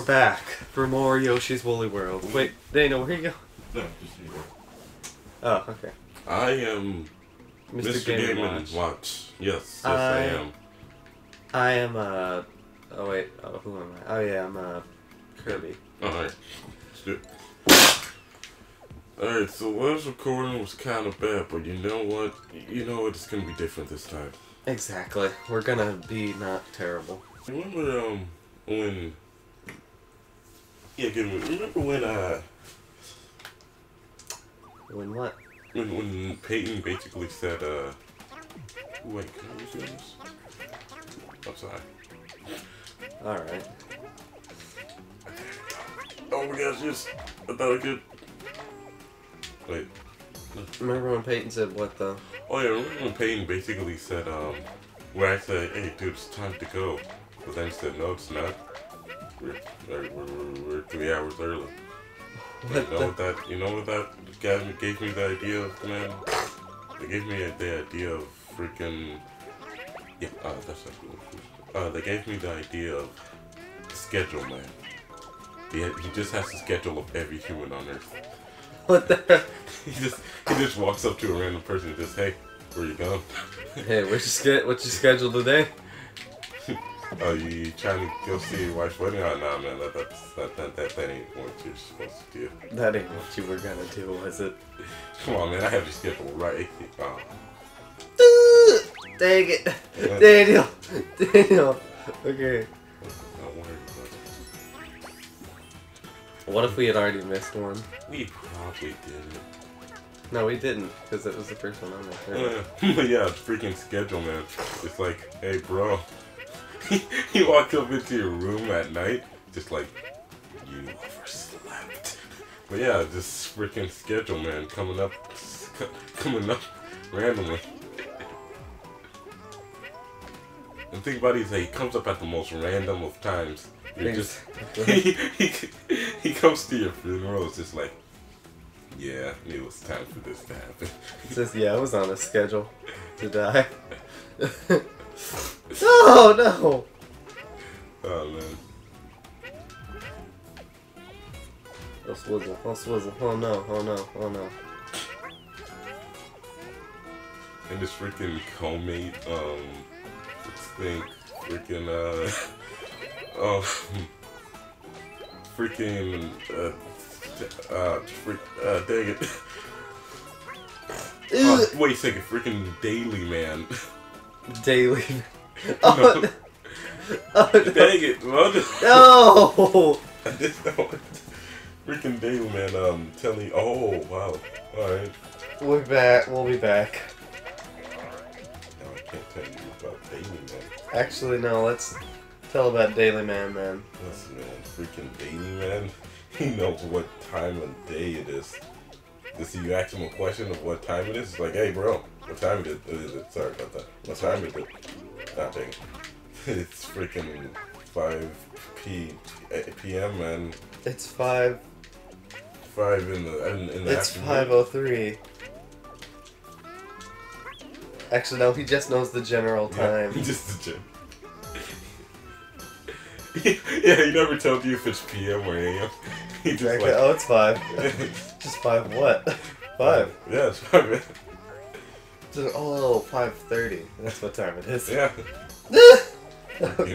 we're back for more Yoshi's Woolly World. Wait, Daniel, where you go? No, just here. Oh, okay. I am Mr. Game and Watch. Yes, yes, I am, oh wait, oh, who am I? Oh yeah, I'm, Kirby. Alright, let's do it. Alright, so last recording was kind of bad, but you know what? You know what, it's gonna be different this time. Exactly. We're gonna be not terrible. Remember, when... Yeah, give me... Remember when, When what? When Peyton basically said, Wait, can I use this? I'm sorry. Alright. Oh my gosh, yes! I thought I could... Wait. Remember when Peyton said what, though? Oh yeah, remember when Peyton basically said, where I said, hey dude, it's time to go. But then he said, no, it's not. We're 3 hours early. You know what that gave me the idea of, man? They gave me the idea of freaking... Yeah, that's not cool. They gave me the idea of the schedule, man. He just has the schedule of every human on Earth. What the? He just walks up to a random person and just, hey, where you going? Hey, what's your schedule today? Oh, you trying to go see your wife's wedding? Oh, nah, man, that ain't what you're supposed to do. That ain't what you were gonna do, was it? Come on, man, I have your schedule right. Oh. Dang it. Daniel. Daniel. Okay. What if we had already missed one? We probably didn't. No, we didn't, because it was the first one on there. Yeah, it's freaking schedule, man. It's like, hey, bro. He walked up into your room at night, just like, you overslept. But yeah, just freaking schedule, man, coming up randomly. And think about it, he comes up at the most random of times. You're just, he comes to your funeral, it's just like, yeah, I knew it was time for this to happen. It's just, yeah, I was on a schedule to die. No, no! Oh, man. I'll swizzle, I'll swizzle. Oh, no, oh, no, oh, no. And this freaking co-mate, let's think, freaking, dang it. Wait a second, freaking Daily Man. Daily Man. Oh, no. Oh, no. Dang it, bro. No! I just know it. Freaking Daily Man, telling. Oh, wow. Alright. We're back. We'll be back. No, I can't tell you about Daily Man. Actually, no, let's tell about Daily Man, man. Listen, man, freaking Daily Man. He knows what time of day it is. Just you ask him a question of what time it is, it's like, hey, bro, what time is it? Sorry about that. What time is it? Nothing. It's freaking 5 p.m. and it's 5 in the it's 5:03. Actually, no, he just knows the general time. Yeah, just the general. Yeah, he never tells you if it's p.m. or a.m. Exactly. Like, oh, it's 5. Just 5 what? 5. Yeah, it's 5. Just, oh, 5:30. That's what time it is. Yeah. Daily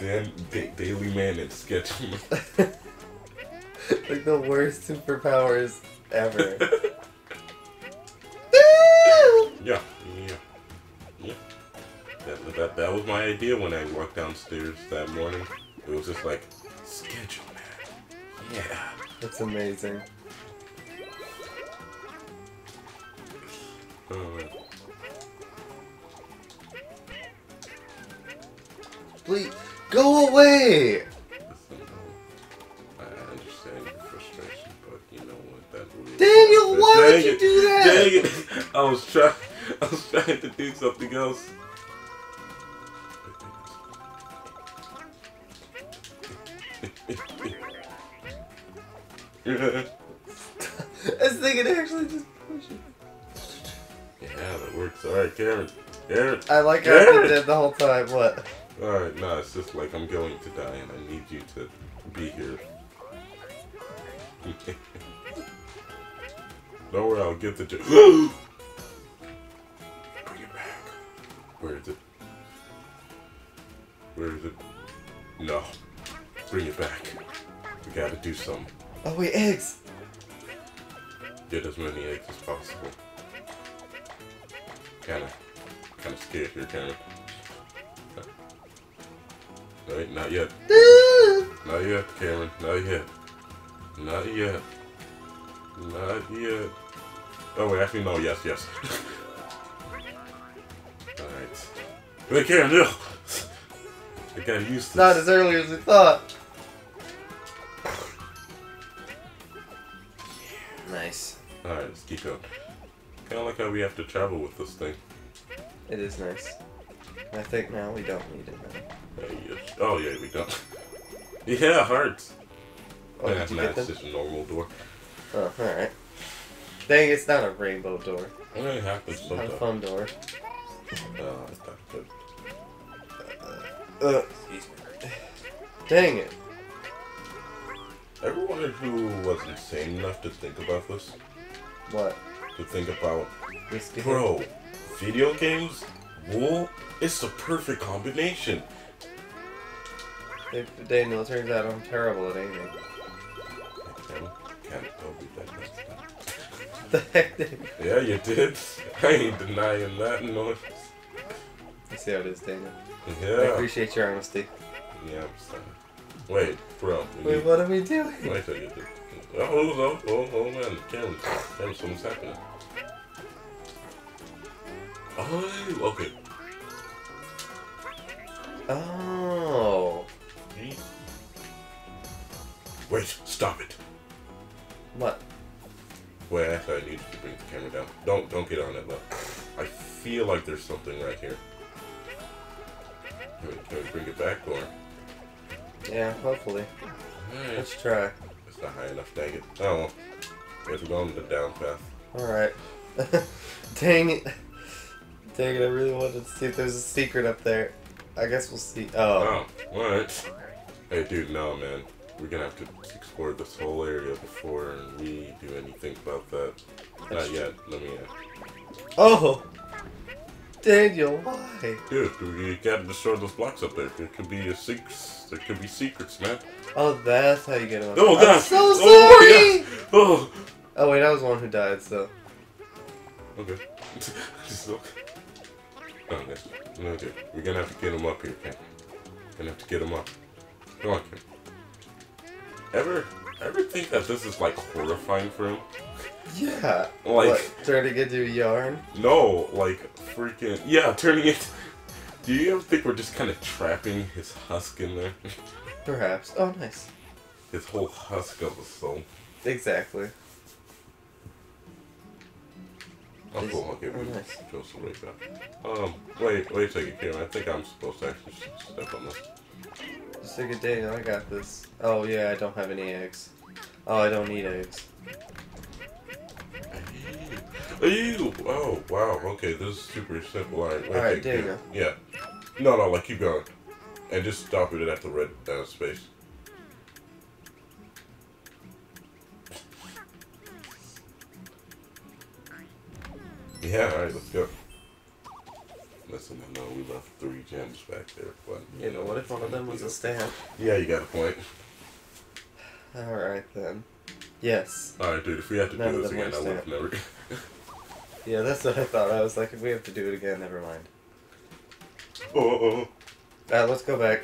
Man. Daily Man and Sketchy Man. Like the worst superpowers ever. Yeah. Yeah. Yeah. That was my idea when I walked downstairs that morning. It was just like, schedule, man. Yeah. That's amazing. Oh, man. Please, go away! Listen, I understand your frustration, but you know what, that really... Daniel, why would you do that? Dang it! I was trying to do something else. I was thinking actually just push it. Yeah, that works. Alright, Cameron. I like how you did the whole time. What? Alright, no, it's just like I'm going to die and I need you to be here. Don't worry, I'll get the joke. Bring it back. Where is it? Where is it? No. Bring it back. We gotta do something. Oh wait, eggs! Get as many eggs as possible. Kinda scared here, Cameron. No, not yet. Not yet, Cameron. Not yet. Not yet. Not yet. Oh wait, actually no, yes. Alright. Wait, Cameron, no! I gotta use this. Not as early as we thought. Nice. Alright, let's keep going. Kinda like how we have to travel with this thing. It is nice. I think now we don't need it now. Yes. Oh yeah, we don't. Yeah, hearts! Oh, nah, did you get them? It's just a normal door. Oh, alright. Dang, it's not a rainbow door. It really happens sometimes. It's not a fun door. No, it's not good. Excuse me. Dang it! Ever wondered who was insane enough to think about this? What? To think about... Bro, video games, wool, it's the perfect combination! Daniel, it turns out I'm terrible at aiming. I can't tell you that next time. The heck did you? Yeah, you did. I ain't denying that noise. You see how it is, Daniel. Yeah. I appreciate your honesty. Yeah, I'm sorry. Wait, bro. Wait, what are we doing? Wait till you do. Oh man, Cameron, something's happening. Oh, okay. Oh. Wait, stop it. What? Wait, actually, I need to bring the camera down. Don't get on it, look. I feel like there's something right here. Can we bring it back, or...? Yeah, hopefully. Right. Let's try. It's not high enough, dang it. Oh, well. Guess we're going to the down path. Alright. Dang it. Dang it, I really wanted to see if there's a secret up there. I guess we'll see. Oh. Oh, alright. Hey, dude, no, man. We're gonna have to explore this whole area before we do anything about that. Not yet. Let me in. Oh! Daniel, why? Dude, we gotta destroy those blocks up there. There could be a there could be secrets, man. Oh, that's how you get on. Oh, God! I'm so sorry! Oh, yeah. Oh, wait, I was the one who died, so... Okay. Okay. Okay. We're gonna have to get him up here, Cam. Gonna have to get him up. Come on, Cam. Ever think that this is like horrifying for him? Yeah. Like what, turning into a yarn? No, like freaking yeah, turning it. Do you ever think we're just kind of trapping his husk in there? Perhaps. Oh, nice. His whole husk of a soul. Exactly. Oh, cool. Okay, oh, we nice. Just right back. Wait a second, Cameron. I think I'm supposed to actually step on this. Just take a day, I got this. Oh yeah, I don't have any eggs. Oh, I don't need eggs. Ew! Oh, wow, okay, this is super simple. Alright, there you go. Yeah. No, like, keep going. And just stop it at the red space. Yeah, alright, let's go. Listen, I know we left 3 gems back there, but... You know, what if one of them was a stamp? Yeah, you got a point. Alright, then. Yes. Alright, dude, if we have to do this again, I would have never... Yeah, that's what I thought. I was like, if we have to do it again, never mind. Oh. Alright, let's go back.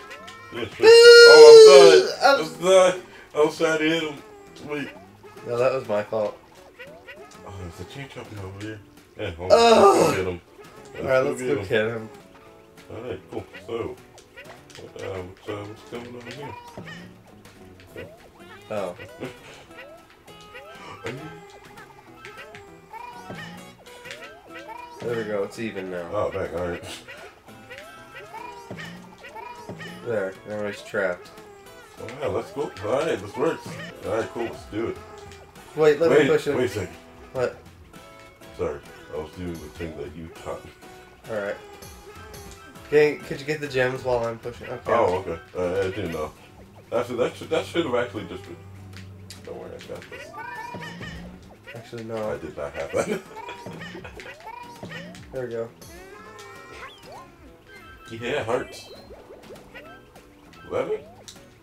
Yeah, sure. Oh, I'm sorry. I'm sorry to hit him. Wait. No, that was my fault. Oh, there's a chain chopping over here. Yeah, hold on. Oh. Hit him. Alright, let's go get him. Alright, cool. So, what's going on here? Okay. Oh. There we go, it's even now. Oh, dang, alright. There, everybody's trapped. Alright, let's go. Alright, this works. Alright, cool, let's do it. Wait, let me push him. Wait a second. What? Sorry, I was doing the thing that you taught me. Alright. Okay, could you get the gems while I'm pushing? Okay. Oh, okay. I do know. Actually, that should have actually just been... Don't worry, I got this. Actually, no. I did not have that. There we go. Yeah, it hurts. Was that it?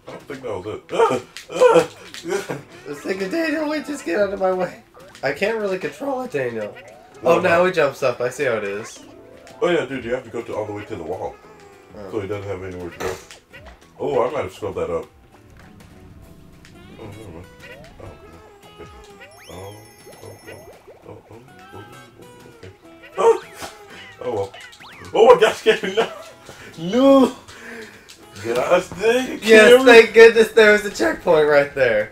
I don't think that was it. I was thinking, Daniel, wait, just get out of my way. I can't really control it, Daniel. No, oh, now he jumps up. I see how it is. Oh, yeah, dude, you have to go all the way to the wall. Oh. So he doesn't have anywhere to go. Oh, I might have scrubbed that up. Oh, never mind. Oh, okay. Okay. Oh, well. Oh, I got scared. No! Gosh dang, yes, thank goodness there was a checkpoint right there.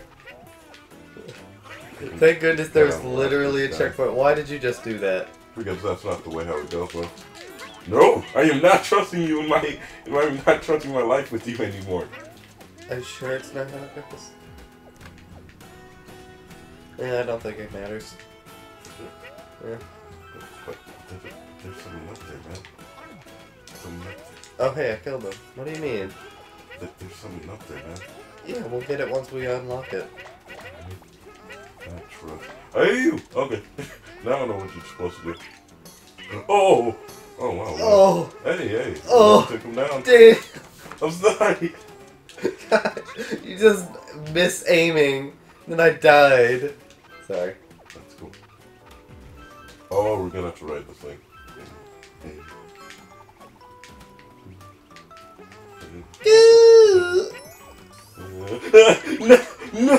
Thank goodness there was literally a checkpoint. Why did you just do that? Because that's not the way how it goes, bro. No, I am not trusting you in my. I'm not trusting my life with you anymore. Are you sure it's not how it goes? Yeah, I don't think it matters. Yeah. But there's something up there, man. Something up there. Oh hey, I killed him. What do you mean? There's something up there, man. Yeah, we'll get it once we unlock it. Not true. Hey! Okay. Now I know what you're supposed to do. Oh! Oh wow. Wow. Oh! Hey, hey. Oh! Took him down. Dude! I'm sorry. God, you just miss aiming, then I died. Sorry. That's cool. Oh, we're gonna have to ride the thing. Hey. No,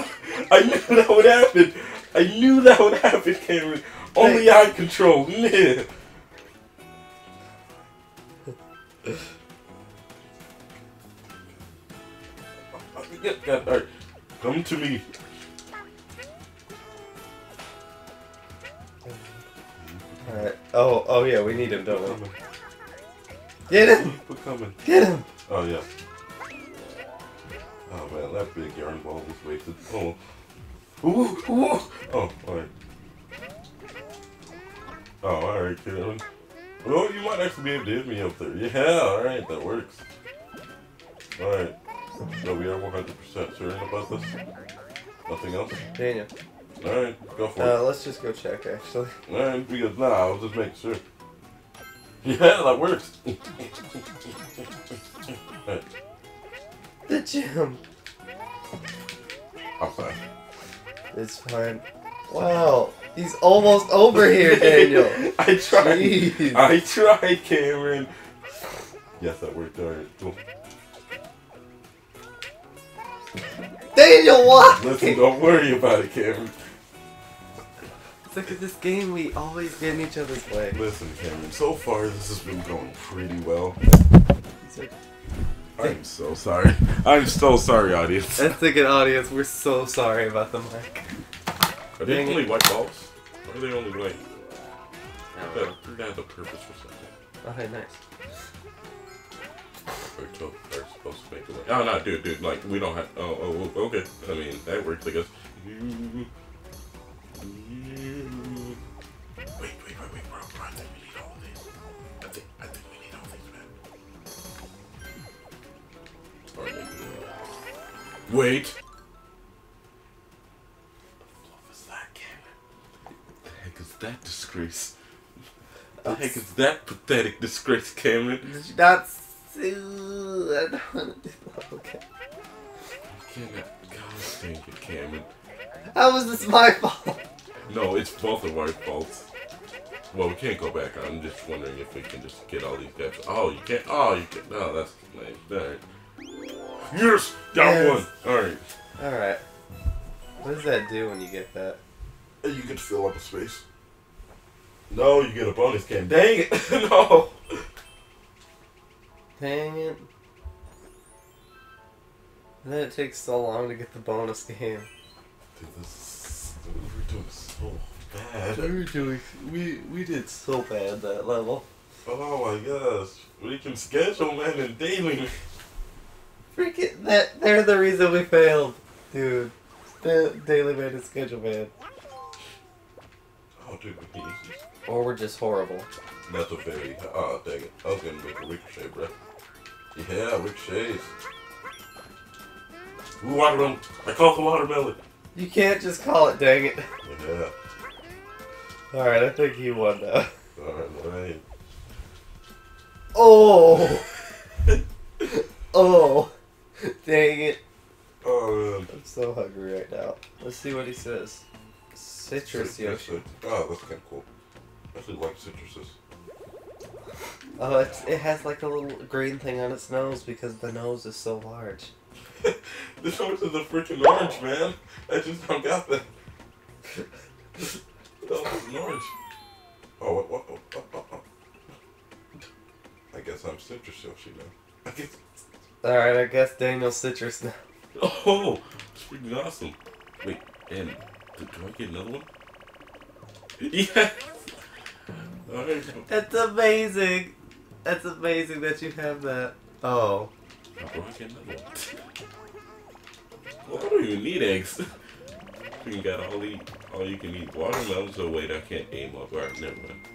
I knew that would happen. I knew that would happen, Cameron. Only I control. Yeah. Alright, come to me. Alright. Oh, oh yeah, we need him, don't we? Get him! Keep coming. Get him! Oh yeah. Oh man, that big yarn ball was wasted. Oh. Ooh, ooh. Oh, alright. Oh, alright, Cameron. Oh, you might actually be able to hit me up there. Yeah, alright, that works. Alright. So we are 100% certain about this? Nothing else? Daniel. Alright, go for it. Let's just go check, actually. Alright, because, nah, I'll just make sure. Yeah, that works. Right. The gym. I'm fine. It's fine. Wow, he's almost over here, Daniel. I tried. Jeez. I tried, Cameron. Yes, that worked. All right, cool. Daniel, what? Listen, don't worry about it, Cameron. Look at this game, we always get in each other's way. Listen, Cameron, so far this has been going pretty well. I'm so sorry. I'm so sorry, audience. That's the good audience, we're so sorry about the mic. Are they only white balls? Or are they only white? They're gonna have a purpose for something. Okay, nice. They're supposed to make it. Oh, no, dude, like, we don't have. Oh, okay. I mean, that works, I guess. Wait, bro, I think we need all of these. I think we need all these, man. Wait! What was that, Cameron? What the heck is that disgrace? What the heck is that pathetic disgrace, Cameron? I don't want to do that, okay. You cannot. God dang it, Cameron. How is this my fault? No, it's both of our faults. Well, we can't go back. I'm just wondering if we can just get all these guys. Oh, you can't. Oh, you can't. No, that's nice. Alright. Yes! Got one! Alright. Alright. What does that do when you get that? You get to fill up a space. No, you get a bonus game. Dang it! No! Dang it. And then it takes so long to get the bonus game. Dude, this is... We're doing so bad. We did so bad that level. Oh my gosh. We can schedule, man, and daily. Freaking that. They're the reason we failed. Dude. Daily made a schedule, man. Oh, dude. Or we're just horrible. Metal Fairy. Oh, dang it. I was gonna make a ricochet, bruh. Yeah, ricochets. Ooh, watermelon. I call it watermelon. You can't just call it, dang it. Yeah. Alright, I think he won though. Alright. Oh! Oh! Dang it. Oh, man. I'm so hungry right now. Let's see what he says. Citrus Yoshi. Oh, that's kind of cool. I actually like citruses. Oh, it has like a little green thing on its nose because the nose is so large. The nose is a freaking orange, man. I just don't got that. The nose is an orange. Oh, I guess I'm Citrus Yoshi now. Alright, I guess Daniel's Citrus now. Oh, it's freaking awesome. Wait, and do I get another one? Yes! Alright. That's amazing! That's amazing that you have that. Oh. Do I get another one? Well, I don't even need eggs. You got all you can eat watermelons. Oh, wait, I can't aim up. Alright, never mind.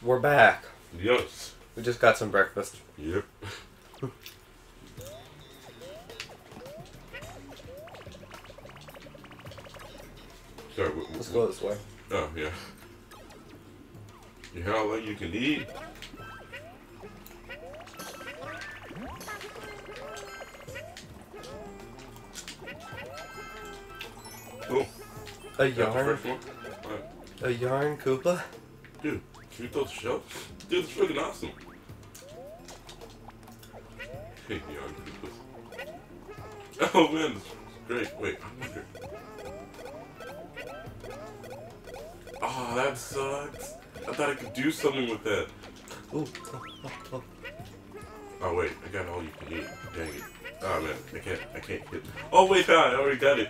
We're back. Yes. We just got some breakfast. Yep. Sorry, let's go this way. Oh, yeah. You how long you can eat? Oh. A yarn? Right. A yarn Koopa? Dude, can you throw the shell? Dude, it's freaking awesome. Hey, yarn Koopas. Oh, man, it's great. Wait, I wonder. Oh, that sucks. I thought I could do something with that. Ooh. Oh, wait, I got all you can eat. Dang it. Oh, man, I can't hit. Oh, wait, no, I already got it.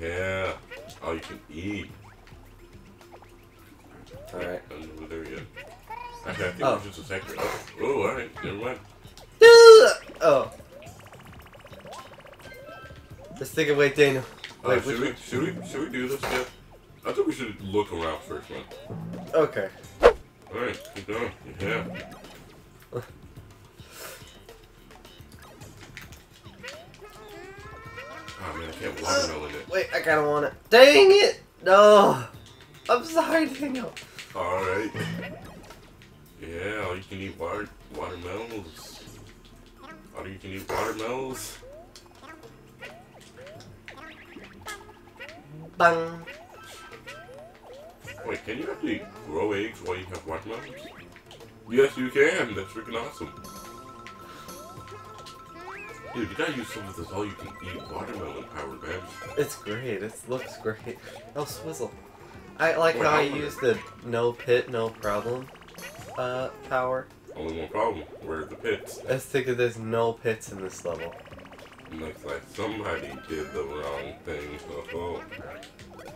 Yeah, all you can eat. Alright. Oh, there we go. Okay, I think we should just attack her. Oh, alright, never mind. Oh. Let's take away Dana. Wait, should we do this yet? I think we should look around first, man. Okay. Alright, keep going. Yeah. Oh man, I can't watermelon it. Wait, I kinda want it. Dang it! No! I'm sorry, Daniel. Alright. Yeah, all you can eat watermelons. All you can eat watermelons. Bang. Wait, can you actually grow eggs while you have watermelons? Yes, you can. That's freaking awesome. Dude, you gotta use some of this all-you-can-eat watermelon powder, man. It's great. It looks great. Oh, swizzle. I like how I use the no pit, no problem power. Only one problem. Where are the pits? Let's think of there's no pits in this level. Looks like somebody did the wrong thing. Oh,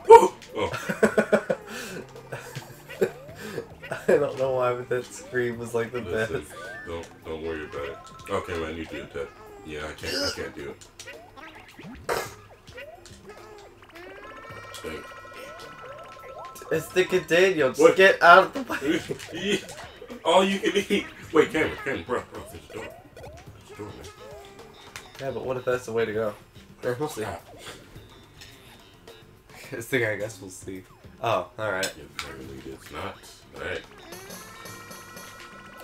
oh. Oh. I don't know why, but that scream was like the best. Don't worry about it. Okay, man, you do that. Yeah, I can't do it. Dang. It's thinking Daniel. Just get out of the way. All you can eat. Wait, Cameron, bro, there's a door. There's a door, man. Yeah, but what if that's the way to go? We'll see. This thing, I guess we'll see. Oh, alright. Apparently it's not. Alright.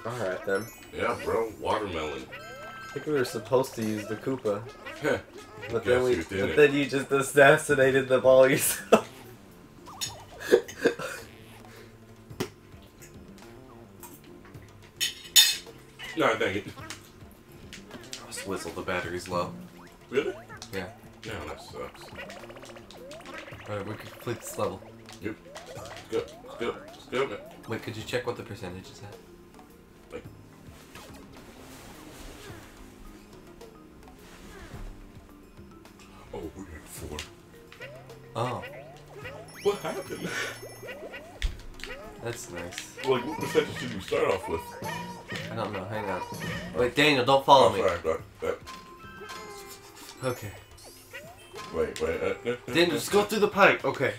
Alright then. Yeah, bro, watermelon. I think we were supposed to use the Koopa. But then you just assassinated the ball yourself. No, dang it. Whistle, the battery's low. Really? Yeah. No, that sucks. Alright, we can complete this level. Yep. Let's go, man. Wait, could you check what the percentage is at? Like... Oh, we're at 4. Oh. What happened? That's nice. Like, what percentage did you start off with? I don't know, hang on. Wait, Daniel, don't follow me. Sorry, okay. Wait. Then just go through the pipe. Okay.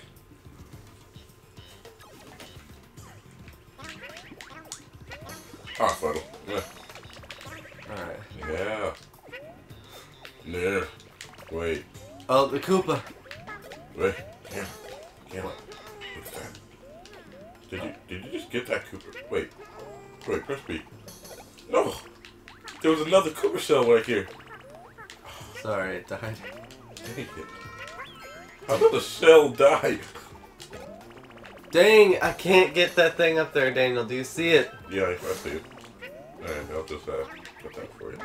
Ah, fuddle. Yeah. Alright. Yeah. No. Wait. Oh, the Koopa. Wait. Damn. Damn. What's that? Did you just get that Koopa? Wait. Wait, Crispy. No! There was another Koopa shell right here. Sorry, it died. Dang it. How did the shell die? Dang, I can't get that thing up there, Daniel. Do you see it? Yeah, I see it. Alright, I'll just put that for you.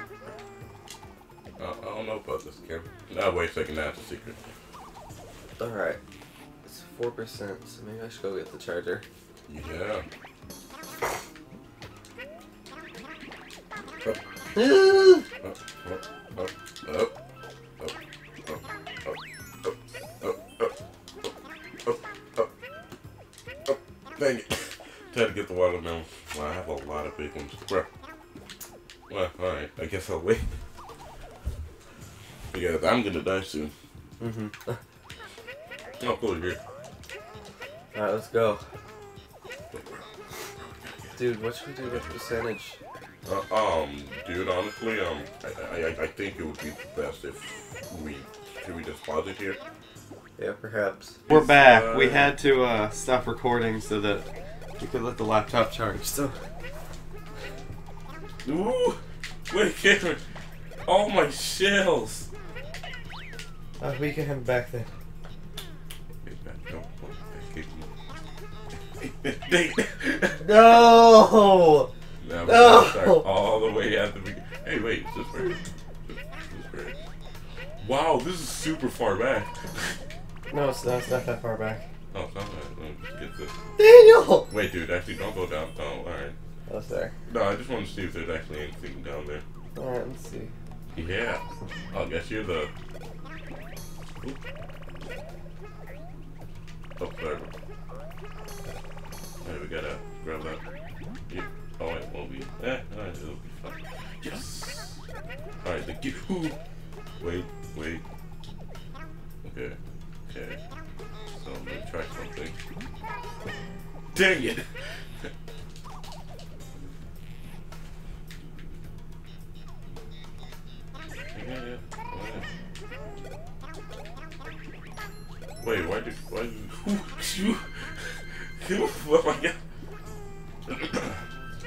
I don't know about this, Cam. No, wait a second, that's a secret. Alright. It's 4%, so maybe I should go get the charger. Yeah. Up. Up. Dang it. Try to get the watermelon. Well, I have a lot of big ones. Well, alright. I guess I'll wait. Because I'm gonna die soon. Mm-hmm. Oh, cool, you're here. Alright, let's go. Dude, what should we do with percentage? Dude, honestly, I think it would be best if we... Should we just pause it here? Yeah, perhaps. We're back. We had to, stop recording so that we could let the laptop charge, so... Ooh! Wait, Cameron! All my shells! We can have him back then. No! Now we're going to start all the way at the beginning. Hey, wait, it's just weird. Wow, this is super far back. No, it's not that far back. Oh, it's not that. Let me just get this. Daniel! Wait, dude, actually, don't go down. Oh, alright. Oh, sorry. No, I just want to see if there's actually anything down there. Alright, let's see. Yeah. I guess you're the... Oop. Oh, sorry. Alright, we gotta grab that. Yeah. Oh, it won't be. Eh, alright, it'll be fine. Yes! Alright, the gift. Wait. Okay. So, I'm gonna try something. Dang it! yeah. Wait, why did you... Oh my god.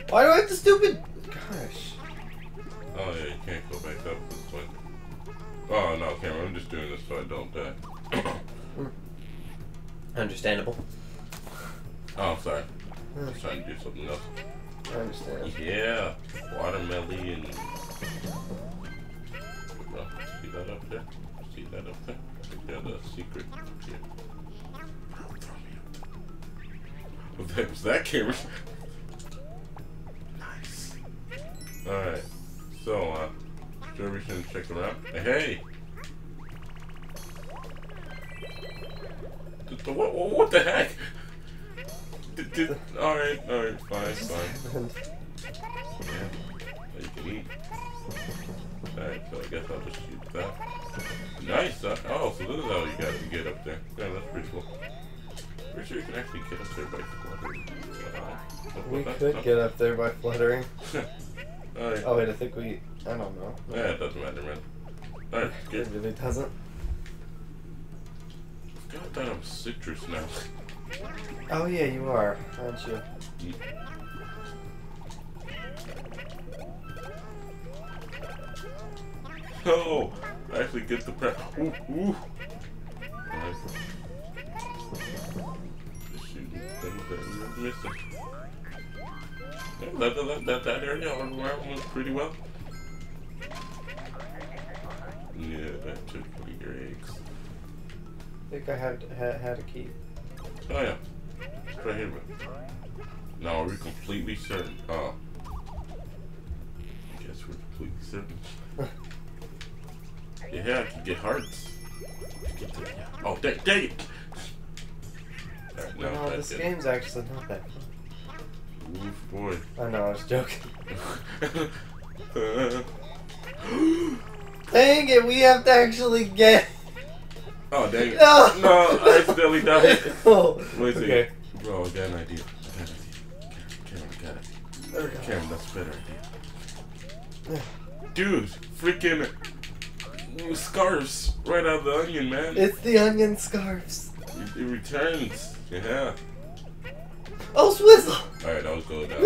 Why do I have to stupid? Gosh. Oh yeah, you can't go back up at this point. Oh no, Cameron, I'm just doing this so I don't die. Understandable. Oh, I'm sorry. I'm trying to do something else. I understand. Yeah. Watermelon. Well, see that up there? See that up there? I think there's a secret up here. What the heck was that, Cameron? Nice. Alright. So, should we check around? Hey! What the heck? Alright, fine. Yeah, you can eat. Alright, so I guess I'll just shoot that. Nice! Oh, so this is how you guys can get up there. Yeah, that's pretty cool. Pretty sure you can actually get up there by fluttering. We could get up there by fluttering. Right. Oh wait, I think we... I don't know. Yeah, it doesn't matter, man. Alright, it really doesn't. I forgot that I'm citrus now. Oh yeah, you are, aren't you? Oh! I actually get the prep. Ooh! Nice. That area was pretty well. Yeah, that took your eggs. I think I had a key. Oh yeah, it's right here. Now are we completely certain? Oh, I guess we're completely certain. Yeah, I can get hearts. Oh, dang it! No, this game's actually not that fun. Oof, boy. I know, I was joking. Dang it, we have to actually get... Oh, dang it. No, no, I accidentally died. Oh. Wait a second. Okay. Oh, I got an idea. Cameron, I got it. There we go. Cameron, that's a better idea. Dude, freaking scarves right out of the onion, man. It's the onion scarves. It returns. Yeah. Oh, Swizzle! Alright, I was going down.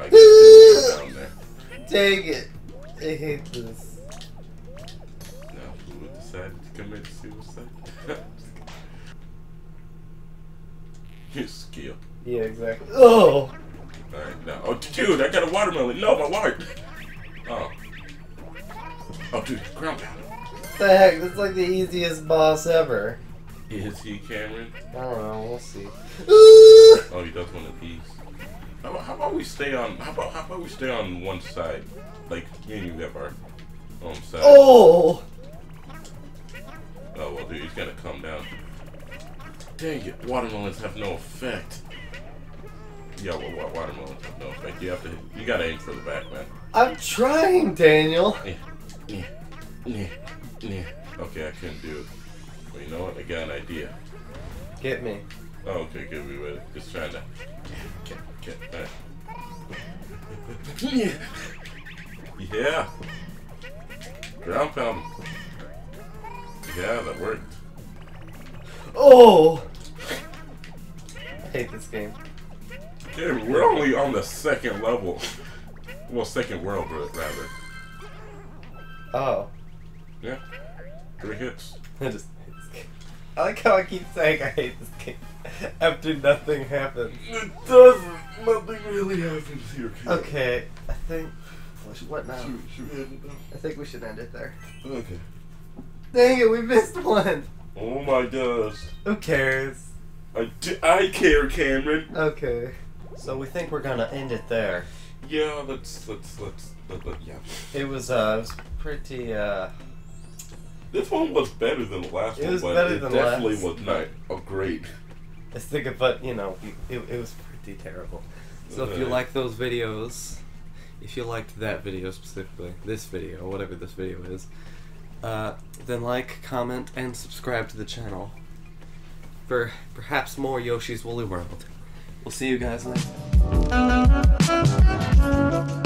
I guess down there. Dang it. I hate this. Now, who decided to commit suicide? Here's skill. Yeah, exactly. Oh! Alright, now. Oh, dude, I got a watermelon. No, my wallet! Oh. Oh, dude, ground down. What the heck? That's like the easiest boss ever. Is he, Cameron? I don't know. We'll see. Oh, he does one of these. How about we stay on? How about we stay on one side? Like me and you have our own side. Oh. Oh well, dude, he's gotta come down. Dang it! Watermelons have no effect. Yeah, well, watermelons have no effect. You gotta aim for the back, man. I'm trying, Daniel. Yeah. Okay, I couldn't do it. Well, you know what? I got an idea. Get me. Oh, okay, good. We were just trying to. Get. Right. Yeah. Ground pound. Yeah, that worked. Oh! I hate this game. Dude, we're only on the second level. Well, second world, rather. Oh. Yeah. 3 hits. I just. I like how I keep saying I hate this game after nothing happens. It doesn't. Nothing really happens here. Okay, I think. What now? Should we end it now? I think we should end it there. Okay. Dang it, we missed one. Oh my gosh. Who cares? I care, Cameron. Okay. So we think we're gonna end it there. Yeah, let's. It was pretty. This one was better than the last one, but it definitely was not a great. I think, but you know, it was pretty terrible. So if you like those videos, if you liked that video specifically, this video, whatever this video is, then like, comment, and subscribe to the channel for perhaps more Yoshi's Woolly World. We'll see you guys later.